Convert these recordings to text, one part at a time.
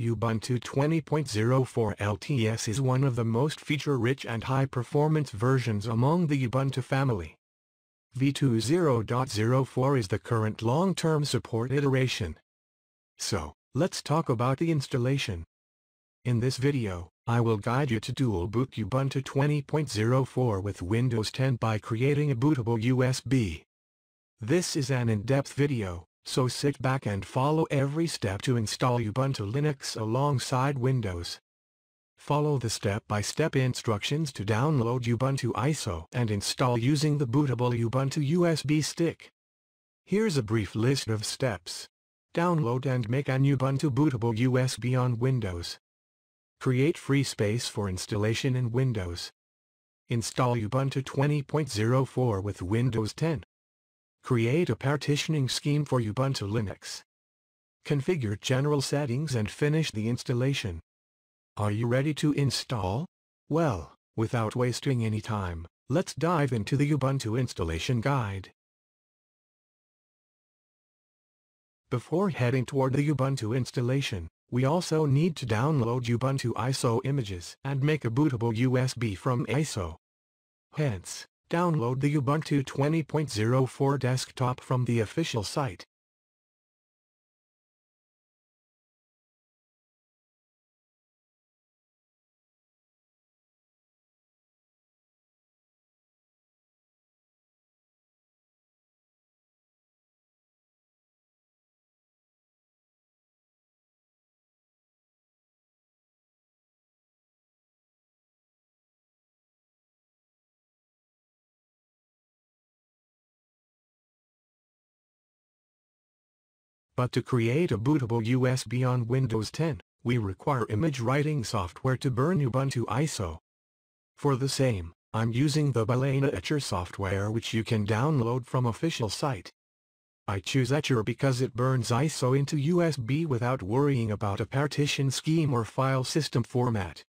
Ubuntu 20.04 LTS is one of the most feature-rich and high-performance versions among the Ubuntu family. V20.04 is the current long-term support iteration. So, let's talk about the installation. In this video, I will guide you to dual boot Ubuntu 20.04 with Windows 10 by creating a bootable USB. This is an in-depth video, so sit back and follow every step to install Ubuntu Linux alongside Windows. Follow the step-by-step instructions to download Ubuntu ISO and install using the bootable Ubuntu USB stick. Here's a brief list of steps. Download and make an Ubuntu bootable USB on Windows. Create free space for installation in Windows. Install Ubuntu 20.04 with Windows 10. Create a partitioning scheme for Ubuntu Linux. Configure general settings and finish the installation. Are you ready to install? Well, without wasting any time, let's dive into the Ubuntu installation guide. Before heading toward the Ubuntu installation, we also need to download Ubuntu ISO images and make a bootable USB from ISO. Hence, download the Ubuntu 20.04 desktop from the official site. But to create a bootable USB on Windows 10, we require image writing software to burn Ubuntu ISO. For the same, I'm using the Balena Etcher software, which you can download from official site. I choose Etcher because it burns ISO into USB without worrying about a partition scheme or file system format.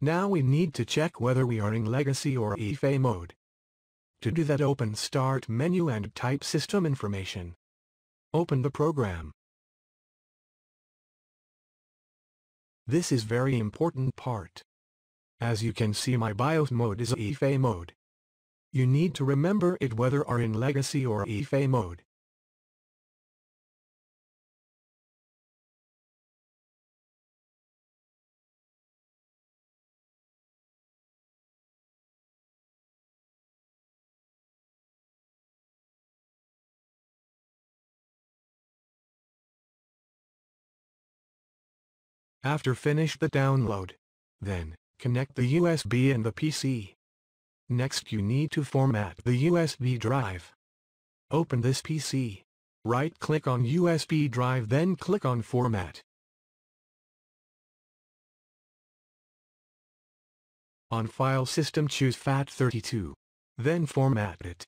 Now we need to check whether we are in legacy or EasyBCD mode. To do that, open Start menu and type System Information. Open the program. This is very important part. As you can see, my BIOS mode is EasyBCD mode. You need to remember it whether are in legacy or EasyBCD mode. After finish the download, then, connect the USB and the PC. Next you need to format the USB drive. Open this PC. Right-click on USB drive, then click on Format. On file system choose FAT32. Then format it.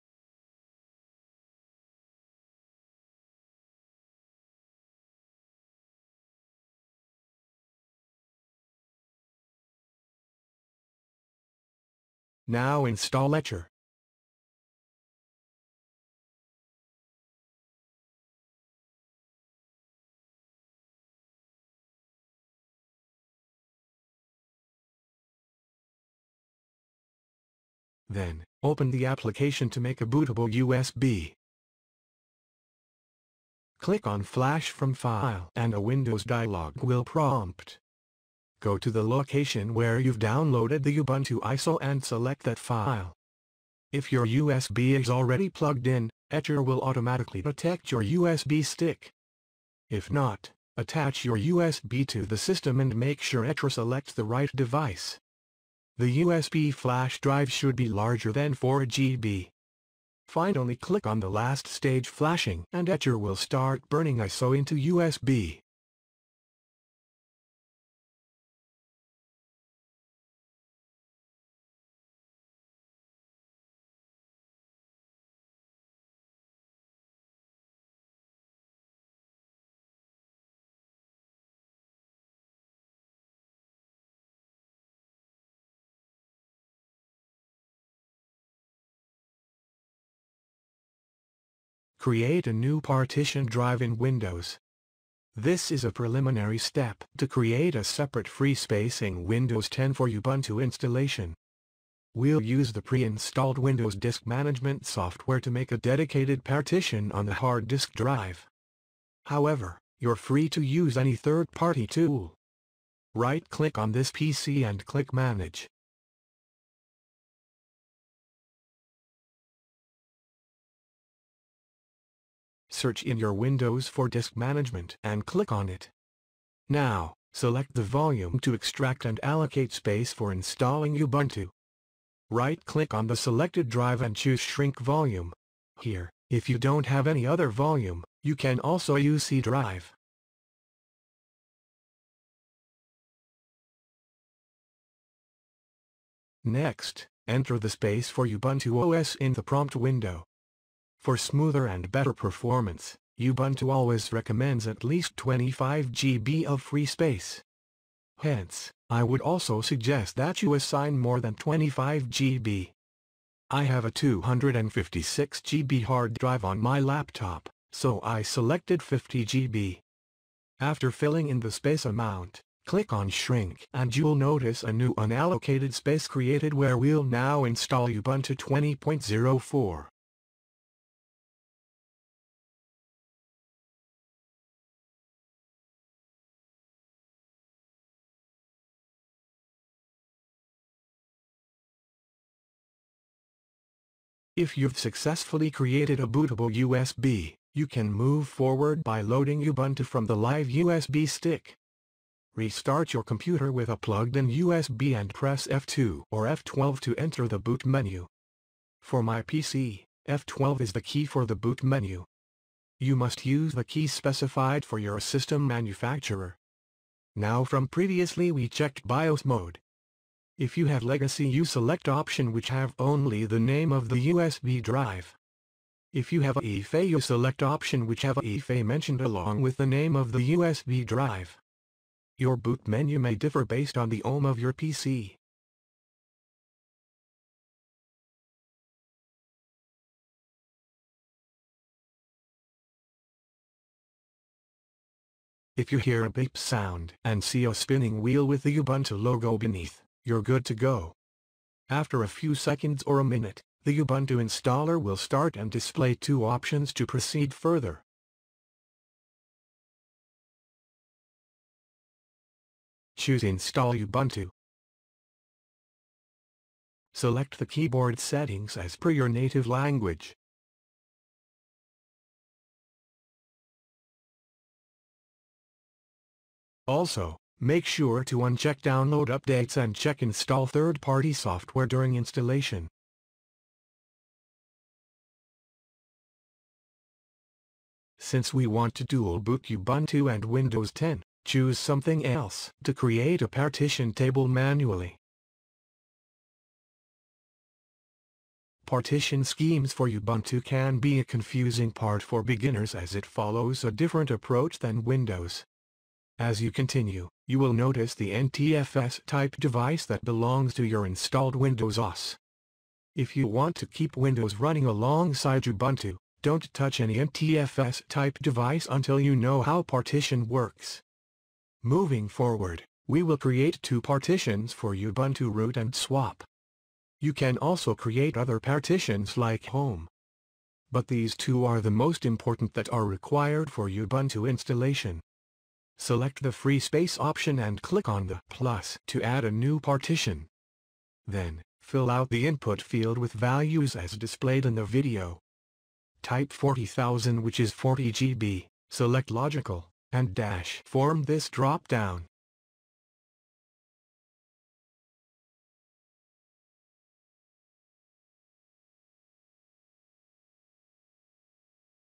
Now install Etcher. Then, open the application to make a bootable USB. Click on Flash from File and a Windows dialog will prompt. Go to the location where you've downloaded the Ubuntu ISO and select that file. If your USB is already plugged in, Etcher will automatically detect your USB stick. If not, attach your USB to the system and make sure Etcher selects the right device. The USB flash drive should be larger than 4 GB. Finally, click on the last stage flashing and Etcher will start burning ISO into USB. Create a new partition drive in Windows. This is a preliminary step to create a separate free space in Windows 10 for Ubuntu installation. We'll use the pre-installed Windows Disk Management software to make a dedicated partition on the hard disk drive. However, you're free to use any third-party tool. Right-click on this PC and click Manage. Search in your Windows for Disk Management and click on it. Now, select the volume to extract and allocate space for installing Ubuntu. Right-click on the selected drive and choose Shrink Volume. Here, if you don't have any other volume, you can also use C drive. Next, enter the space for Ubuntu OS in the prompt window. For smoother and better performance, Ubuntu always recommends at least 25 GB of free space. Hence, I would also suggest that you assign more than 25 GB. I have a 256 GB hard drive on my laptop, so I selected 50 GB. After filling in the space amount, click on Shrink and you'll notice a new unallocated space created where we'll now install Ubuntu 20.04. If you've successfully created a bootable USB, you can move forward by loading Ubuntu from the live USB stick. Restart your computer with a plugged-in USB and press F2 or F12 to enter the boot menu. For my PC, F12 is the key for the boot menu. You must use the key specified for your system manufacturer. Now from previously we checked BIOS mode. If you have legacy, you select option which have only the name of the USB drive. If you have a EasyBCD, you select option which have a EasyBCD mentioned along with the name of the USB drive. Your boot menu may differ based on the OEM of your PC. If you hear a beep sound and see a spinning wheel with the Ubuntu logo beneath, you're good to go. After a few seconds or a minute, the Ubuntu installer will start and display two options to proceed further. Choose Install Ubuntu. Select the keyboard settings as per your native language. Also, make sure to uncheck download updates and check install third-party software during installation. Since we want to dual boot Ubuntu and Windows 10, choose something else to create a partition table manually. Partition schemes for Ubuntu can be a confusing part for beginners as it follows a different approach than Windows. As you continue, you will notice the NTFS type device that belongs to your installed Windows OS. If you want to keep Windows running alongside Ubuntu, don't touch any NTFS type device until you know how partition works. Moving forward, we will create two partitions for Ubuntu root and swap. You can also create other partitions like home. But these two are the most important that are required for Ubuntu installation. Select the free space option and click on the plus to add a new partition. Then, fill out the input field with values as displayed in the video. Type 40,000, which is 40 GB, select logical, and dash form this drop-down.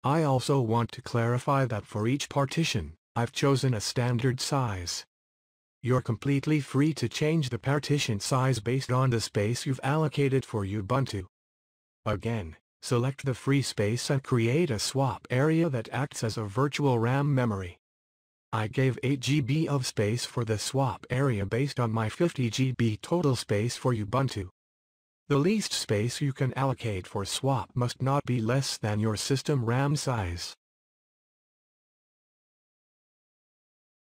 I also want to clarify that for each partition, I've chosen a standard size. You're completely free to change the partition size based on the space you've allocated for Ubuntu. Again, select the free space and create a swap area that acts as a virtual RAM memory. I gave 8 GB of space for the swap area based on my 50 GB total space for Ubuntu. The least space you can allocate for swap must not be less than your system RAM size.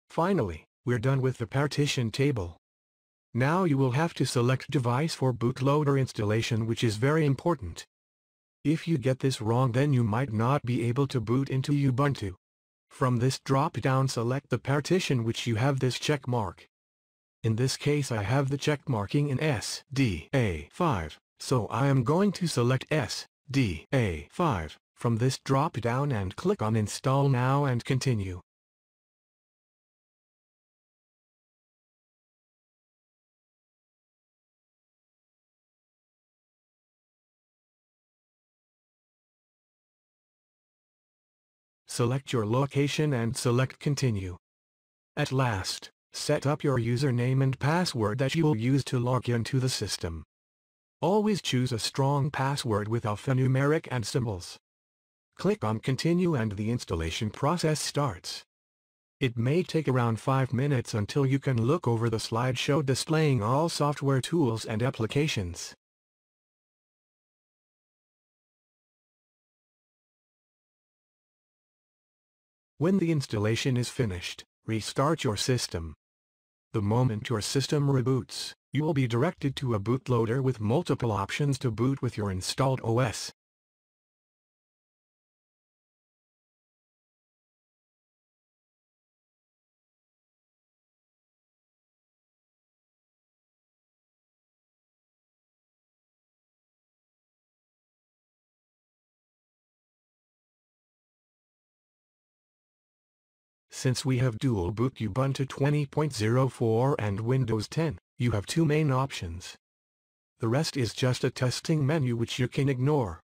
Finally, we're done with the partition table. Now you will have to select device for bootloader installation, which is very important. If you get this wrong, then you might not be able to boot into Ubuntu. From this drop-down, select the partition which you have this check mark. In this case I have the check marking in SDA5, so I am going to select SDA5 from this drop-down and click on Install Now and Continue. Select your location and select Continue. At last, set up your username and password that you will use to log in to the system. Always choose a strong password with alphanumeric and symbols. Click on Continue and the installation process starts. It may take around 5 minutes until you can look over the slideshow displaying all software tools and applications. When the installation is finished, restart your system. The moment your system reboots, you will be directed to a bootloader with multiple options to boot with your installed OS. Since we have dual boot Ubuntu 20.04 and Windows 10, you have two main options. The rest is just a testing menu which you can ignore.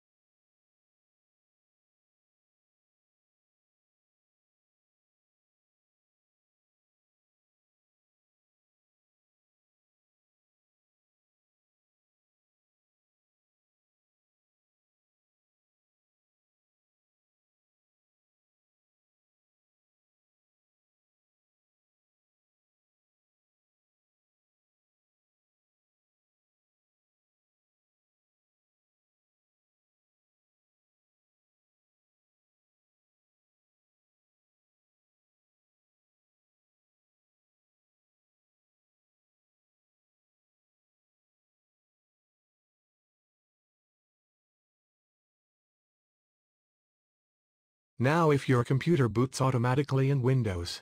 Now if your computer boots automatically in Windows,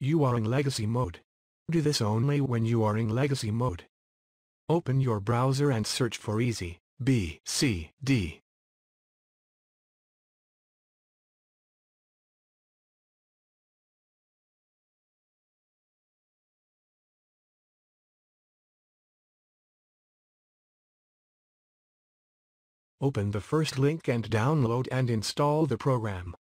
you are in legacy mode. Do this only when you are in legacy mode. Open your browser and search for EasyBCD. Open the first link and download and install the program.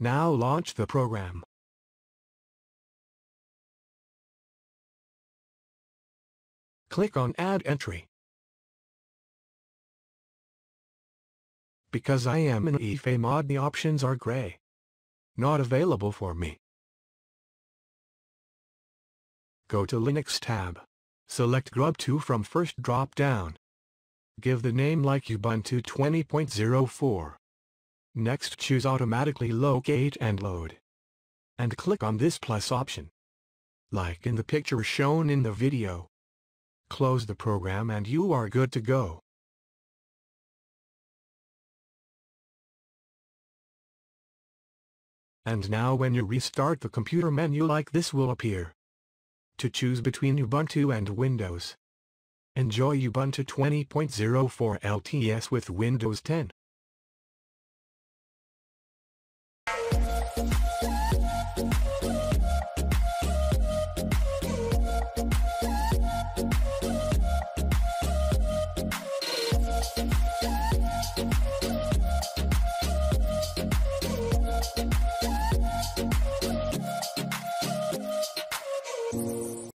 Now launch the program. Click on Add Entry. Because I am in EFI mod, the options are gray. Not available for me. Go to Linux tab. Select grub2 from first drop-down. Give the name like Ubuntu 20.04. Next choose Automatically Locate and Load. And click on this plus option. Like in the picture shown in the video. Close the program and you are good to go. And now when you restart the computer, menu like this will appear. To choose between Ubuntu and Windows. Enjoy Ubuntu 20.04 LTS with Windows 10.